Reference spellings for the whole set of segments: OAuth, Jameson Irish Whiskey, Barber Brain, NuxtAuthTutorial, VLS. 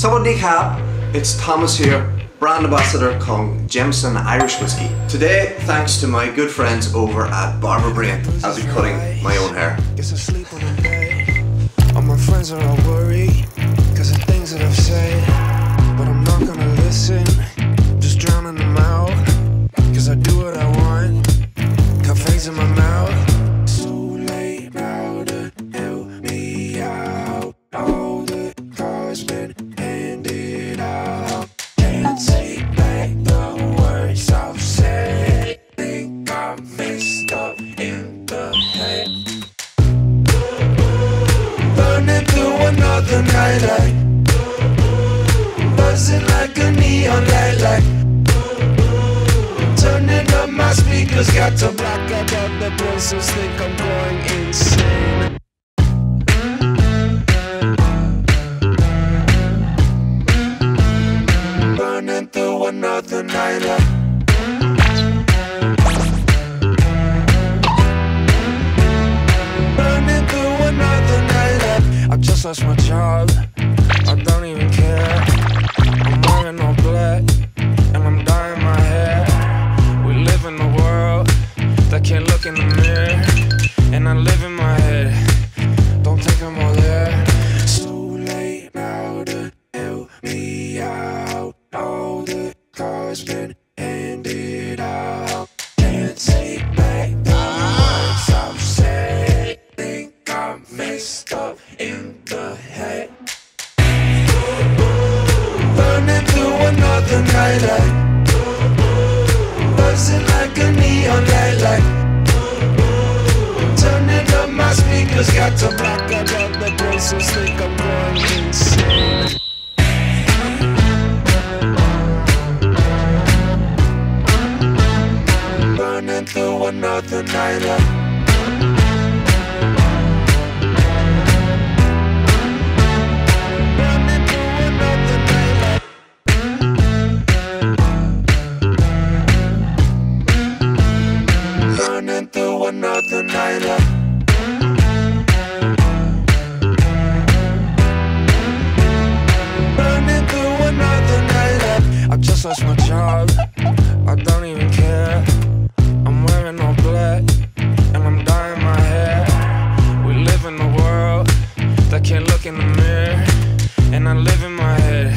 Sawadee Khab, it's Thomas here, brand ambassador of Jameson Irish Whiskey. Today, thanks to my good friends over at Barber Brain, I'll be cutting my own hair. Guess I sleep on the bed. All my friends are all worried, cause of things that I've said. But I'm not gonna listen, just drowning them out. Cause I do what I want, cafes in my mouth. Nightlight, buzzing like a neon nightlight. Turning up my speakers, got to block out all the voices, think I'm going insane. Burning through another nightlight. I just lost my job, I don't even care. I'm wearing all black, and I'm dyeing my hair. We live in a world that can't look in the mirror, and I live in my head, don't think I'm all there. It's too late now to help me out. All the cards been handed out. Can't take back the words I've said. Think I'm messed up in the head. Burning through another nightlight. Buzzing like a neon nightlight. Turning up my speakers, got to block out all the voices, think I'm going insane. Burning through another nightlight. Another night up. Burning through another night up. I just lost my job, I don't even care. I'm wearing all black, and I'm dyeing my hair. We live in a world that can't look in the mirror, and I live in my head.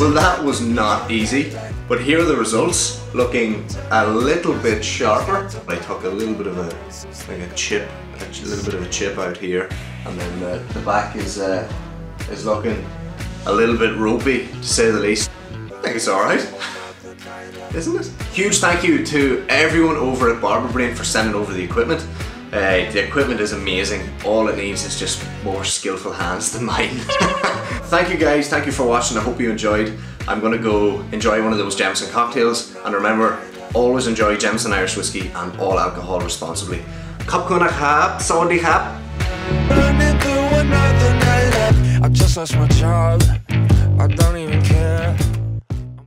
Well, that was not easy, but here are the results, looking a little bit sharper. I took a little bit of a chip out here, and then the back is looking a little bit ropey, to say the least. I think it's alright, isn't it? Huge thank you to everyone over at Barber Brain for sending over the equipment. The equipment is amazing, all it needs is just more skillful hands than mine. Thank you guys, thank you for watching, I hope you enjoyed. I'm going to go enjoy one of those Jameson cocktails, and remember, always enjoy Jameson Irish Whiskey and all alcohol responsibly. Kapkuna Khab, Sawadee Khab. Burning through another night up. I just lost my job, I don't even